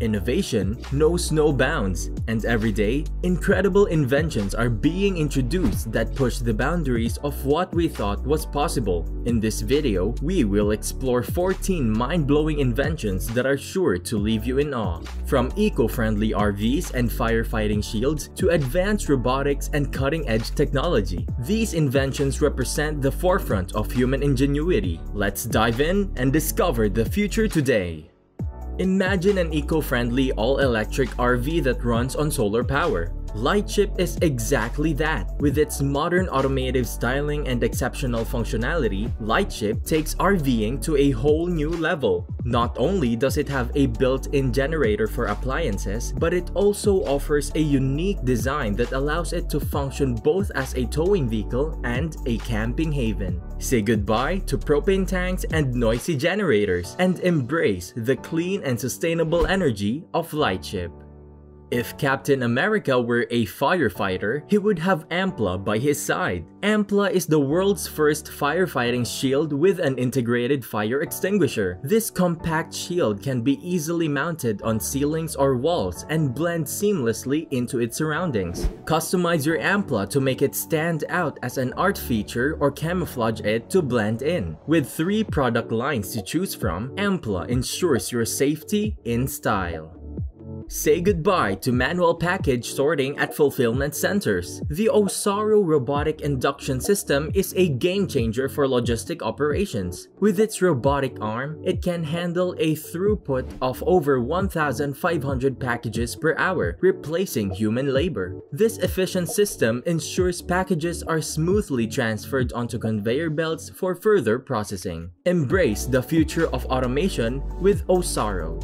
Innovation knows no bounds, and every day, incredible inventions are being introduced that push the boundaries of what we thought was possible. In this video, we will explore 14 mind-blowing inventions that are sure to leave you in awe. From eco-friendly RVs and firefighting shields to advanced robotics and cutting-edge technology, these inventions represent the forefront of human ingenuity. Let's dive in and discover the future today. Imagine an eco-friendly all-electric RV that runs on solar power. Lightship is exactly that. With its modern automotive styling and exceptional functionality, Lightship takes RVing to a whole new level. Not only does it have a built-in generator for appliances, but it also offers a unique design that allows it to function both as a towing vehicle and a camping haven. Say goodbye to propane tanks and noisy generators, and embrace the clean and sustainable energy of Lightship. If Captain America were a firefighter, he would have Ampla by his side. Ampla is the world's first firefighting shield with an integrated fire extinguisher. This compact shield can be easily mounted on ceilings or walls and blend seamlessly into its surroundings. Customize your Ampla to make it stand out as an art feature or camouflage it to blend in. With 3 product lines to choose from, Ampla ensures your safety in style. Say goodbye to manual package sorting at fulfillment centers. The Osaro robotic induction system is a game-changer for logistic operations. With its robotic arm, it can handle a throughput of over 1,500 packages per hour, replacing human labor. This efficient system ensures packages are smoothly transferred onto conveyor belts for further processing. Embrace the future of automation with Osaro.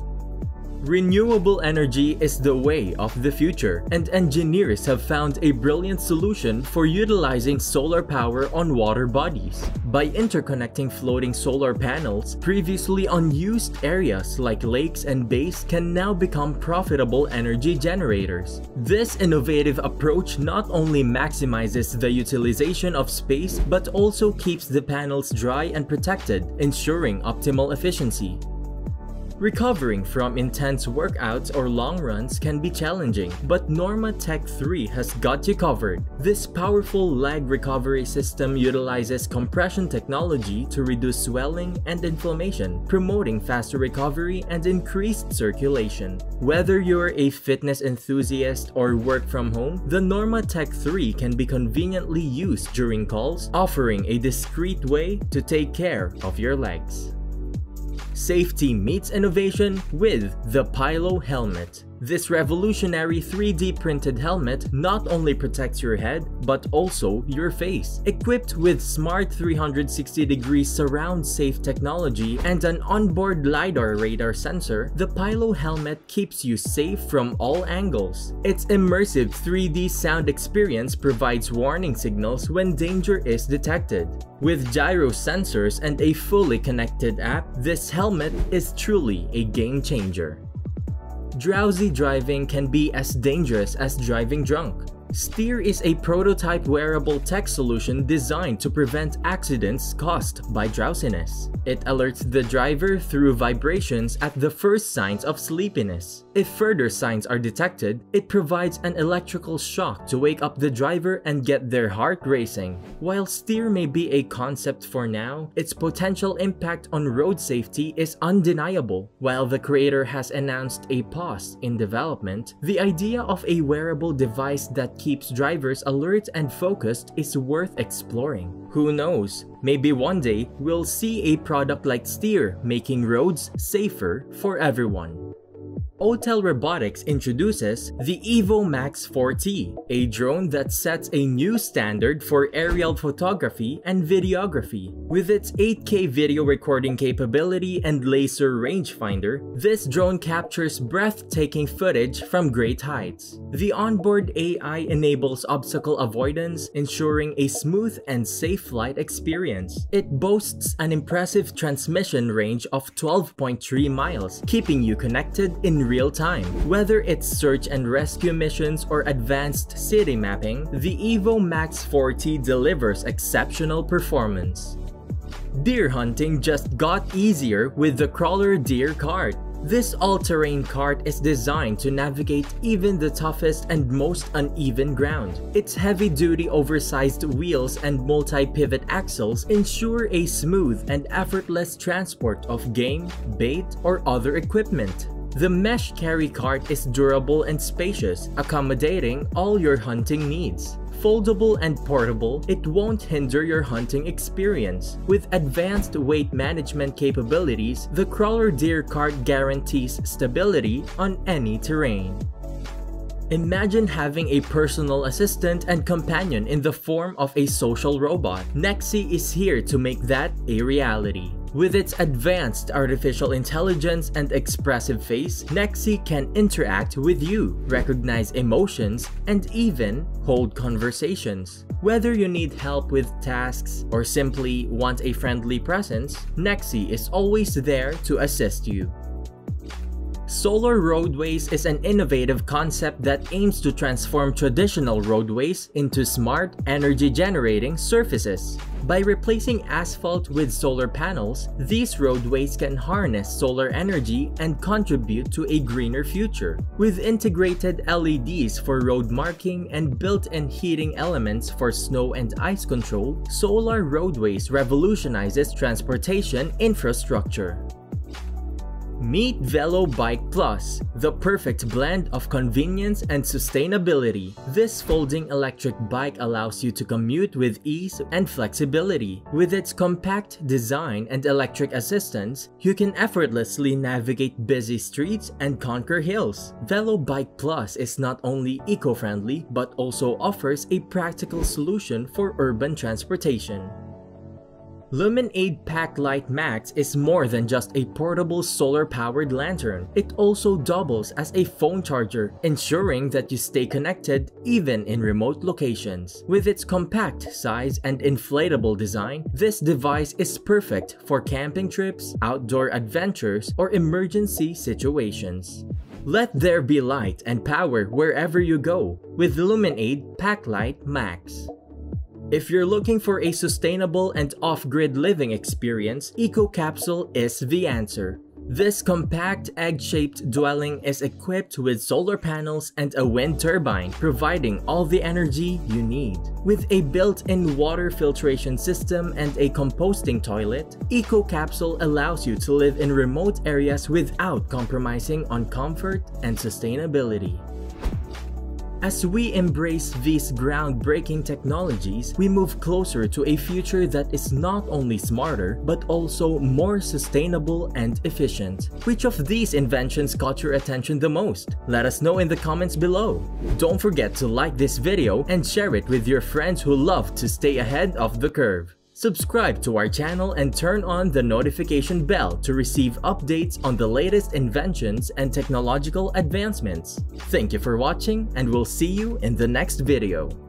Renewable energy is the way of the future, and engineers have found a brilliant solution for utilizing solar power on water bodies. By interconnecting floating solar panels, previously unused areas like lakes and bays can now become profitable energy generators. This innovative approach not only maximizes the utilization of space but also keeps the panels dry and protected, ensuring optimal efficiency. Recovering from intense workouts or long runs can be challenging, but NormaTec 3 has got you covered. This powerful leg recovery system utilizes compression technology to reduce swelling and inflammation, promoting faster recovery and increased circulation. Whether you're a fitness enthusiast or work from home, the NormaTec 3 can be conveniently used during calls, offering a discreet way to take care of your legs. Safety meets innovation with the Pylo helmet. This revolutionary 3D printed helmet not only protects your head, but also your face. Equipped with smart 360-degree surround safe technology and an onboard LiDAR radar sensor, the Pylo helmet keeps you safe from all angles. Its immersive 3D sound experience provides warning signals when danger is detected. With gyro sensors and a fully connected app, this helmet is truly a game changer. Drowsy driving can be as dangerous as driving drunk. Steer is a prototype wearable tech solution designed to prevent accidents caused by drowsiness. It alerts the driver through vibrations at the first signs of sleepiness. If further signs are detected, it provides an electrical shock to wake up the driver and get their heart racing. While Steer may be a concept for now, its potential impact on road safety is undeniable. While the creator has announced a pause in development, the idea of a wearable device that keeps drivers alert and focused is worth exploring. Who knows? Maybe one day we'll see a product like Steer making roads safer for everyone. Hotel Robotics introduces the Evo Max 4T, a drone that sets a new standard for aerial photography and videography. With its 8K video recording capability and laser rangefinder, this drone captures breathtaking footage from great heights. The onboard AI enables obstacle avoidance, ensuring a smooth and safe flight experience. It boasts an impressive transmission range of 12.3 miles, keeping you connected in real time. Whether it's search and rescue missions or advanced city mapping, the Evo Max 4T delivers exceptional performance. Deer hunting just got easier with the Crawler Deer Cart. This all-terrain cart is designed to navigate even the toughest and most uneven ground. Its heavy-duty oversized wheels and multi-pivot axles ensure a smooth and effortless transport of game, bait, or other equipment. The mesh carry cart is durable and spacious, accommodating all your hunting needs. Foldable and portable, it won't hinder your hunting experience. With advanced weight management capabilities, the Crawler Deer Cart guarantees stability on any terrain. Imagine having a personal assistant and companion in the form of a social robot. Nexi is here to make that a reality. With its advanced artificial intelligence and expressive face, Nexi can interact with you, recognize emotions, and even hold conversations. Whether you need help with tasks or simply want a friendly presence, Nexi is always there to assist you. Solar Roadways is an innovative concept that aims to transform traditional roadways into smart, energy-generating surfaces. By replacing asphalt with solar panels, these roadways can harness solar energy and contribute to a greener future. With integrated LEDs for road marking and built-in heating elements for snow and ice control, Solar Roadways revolutionizes transportation infrastructure. Meet Velo Bike Plus, the perfect blend of convenience and sustainability. This folding electric bike allows you to commute with ease and flexibility. With its compact design and electric assistance, you can effortlessly navigate busy streets and conquer hills. Velo Bike Plus is not only eco-friendly but also offers a practical solution for urban transportation. LuminAid PackLite Max is more than just a portable solar-powered lantern. It also doubles as a phone charger, ensuring that you stay connected even in remote locations. With its compact size and inflatable design, this device is perfect for camping trips, outdoor adventures, or emergency situations. Let there be light and power wherever you go with LuminAid PackLite Max. If you're looking for a sustainable and off-grid living experience, EcoCapsule is the answer. This compact egg-shaped dwelling is equipped with solar panels and a wind turbine, providing all the energy you need. With a built-in water filtration system and a composting toilet, EcoCapsule allows you to live in remote areas without compromising on comfort and sustainability. As we embrace these groundbreaking technologies, we move closer to a future that is not only smarter, but also more sustainable and efficient. Which of these inventions caught your attention the most? Let us know in the comments below. Don't forget to like this video and share it with your friends who love to stay ahead of the curve. Subscribe to our channel and turn on the notification bell to receive updates on the latest inventions and technological advancements. Thank you for watching, and we'll see you in the next video.